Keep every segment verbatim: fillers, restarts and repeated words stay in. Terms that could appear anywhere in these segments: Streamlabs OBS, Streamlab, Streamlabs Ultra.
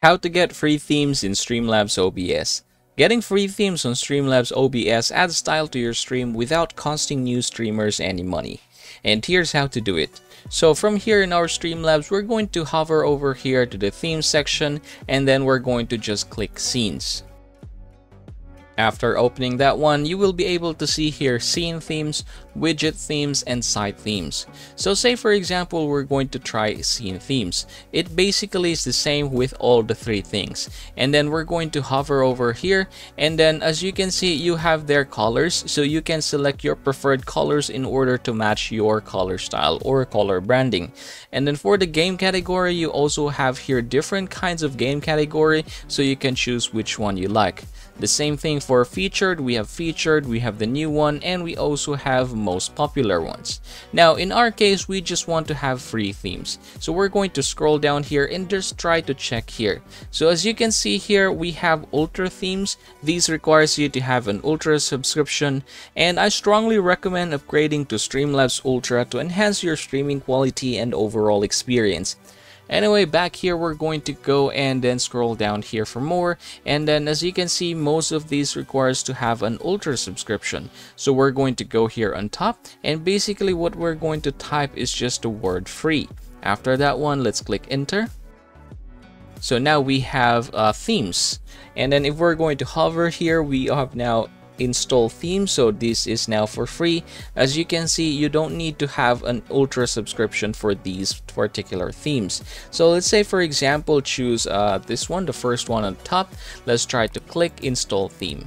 How to get free themes in Streamlabs O B S. Getting free themes on Streamlabs O B S adds style to your stream without costing new streamers any money. And here's how to do it. So from here in our Streamlabs, we're going to hover over here to the theme section, and then we're going to just click scenes. After opening that one, you will be able to see here scene themes, widget themes, and site themes. So say for example, we're going to try scene themes. It basically is the same with all the three things. And then we're going to hover over here. And then as you can see, you have their colors. So you can select your preferred colors in order to match your color style or color branding. And then for the game category, you also have here different kinds of game category. So you can choose which one you like. The same thing for featured, we have featured, we have the new one, and we also have most popular ones. Now, in our case, we just want to have free themes. So we're going to scroll down here and just try to check here. So as you can see here, we have Ultra themes. These requires you to have an Ultra subscription, and I strongly recommend upgrading to Streamlabs Ultra to enhance your streaming quality and overall experience. Anyway, back here we're going to go and then scroll down here for more, and then as you can see, most of these requires to have an Ultra subscription. So we're going to go here on top, and basically what we're going to type is just the word free. After that one, let's click enter. So now we have uh, themes, and then if we're going to hover here, we have now install theme. So this is now for free. As you can see, you don't need to have an Ultra subscription for these particular themes. So let's say for example, choose uh, this one, the first one on top. Let's try to click install theme.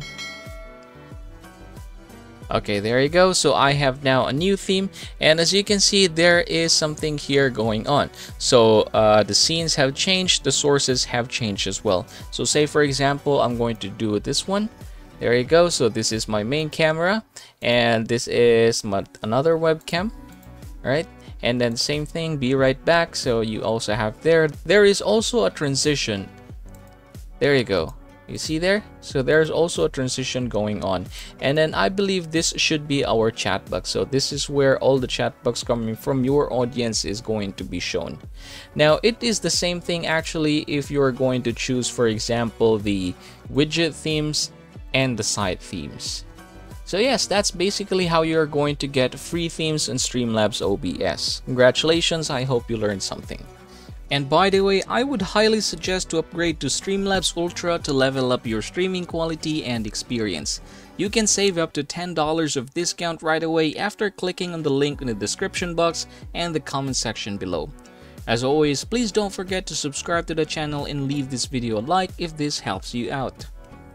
Okay, there you go. So I have now a new theme, and as you can see, there is something here going on. So uh, the scenes have changed, the sources have changed as well. So say for example, I'm going to do this one. There you go. So this is my main camera, and this is my another webcam. All right, and then same thing, be right back. So you also have there there is also a transition. There you go, you see there. So there's also a transition going on, and then I believe this should be our chat box. So this is where all the chat box coming from your audience is going to be shown. Now it is the same thing actually if you're going to choose for example the widget themes and the side themes. So yes, that's basically how you're going to get free themes in Streamlabs O B S. Congratulations, I hope you learned something. And by the way, I would highly suggest to upgrade to Streamlabs Ultra to level up your streaming quality and experience. You can save up to ten dollars of discount right away after clicking on the link in the description box and the comment section below. As always, please don't forget to subscribe to the channel and leave this video a like if this helps you out.